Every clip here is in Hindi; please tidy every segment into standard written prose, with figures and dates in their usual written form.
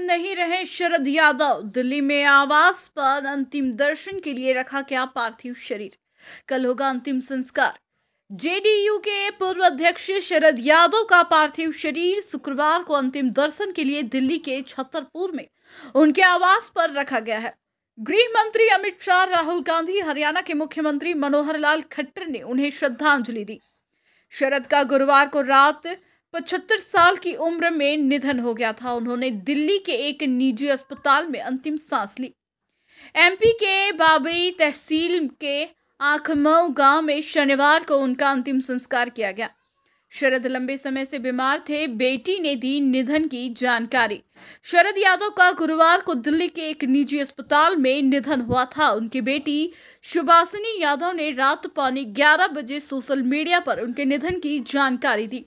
नहीं रहे शरद यादव, दिल्ली में आवास पर अंतिम दर्शन के लिए रखा गया पार्थिव शरीर, कल होगा अंतिम संस्कार। जेडीयू के पूर्व अध्यक्ष शरद यादव का पार्थिव शरीर शुक्रवार को अंतिम दर्शन के लिए दिल्ली के छतरपुर में उनके आवास पर रखा गया है। गृह मंत्री अमित शाह, राहुल गांधी, हरियाणा के मुख्यमंत्री मनोहर लाल खट्टर ने उन्हें श्रद्धांजलि दी। शरद का गुरुवार को रात 75 साल की उम्र में निधन हो गया था। उन्होंने दिल्ली के एक निजी अस्पताल में अंतिम सांस ली। एमपी के बाबई तहसील के आखमऊ गांव में शनिवार को उनका अंतिम संस्कार किया गया। शरद लंबे समय से बीमार थे। बेटी ने दी निधन की जानकारी। शरद यादव का गुरुवार को दिल्ली के एक निजी अस्पताल में निधन हुआ था। उनकी बेटी शुभाषिणी यादव ने रात पौने 11 बजे सोशल मीडिया पर उनके निधन की जानकारी दी।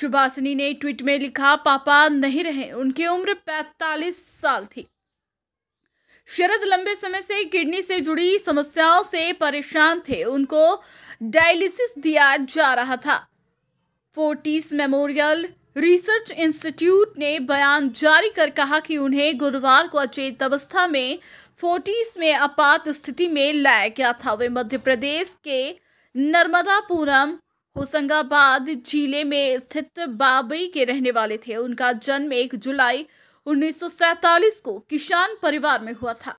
शुभाषिणी ने ट्वीट में लिखा, पापा नहीं रहे, उनकी उम्र 45 साल थी। शरद लंबे समय से किडनी से जुड़ी समस्याओं से परेशान थे। उनको डायलिसिस दिया जा रहा था। फोर्टिस मेमोरियल रिसर्च इंस्टीट्यूट ने बयान जारी कर कहा कि उन्हें गुरुवार को अचेत अवस्था में फोर्टिस में आपात स्थिति में लाया गया था। वे मध्य प्रदेश के नर्मदापुरम, होशंगाबाद जिले में स्थित बाबई के रहने वाले थे। उनका जन्म 1 जुलाई 1947 को किसान परिवार में हुआ था।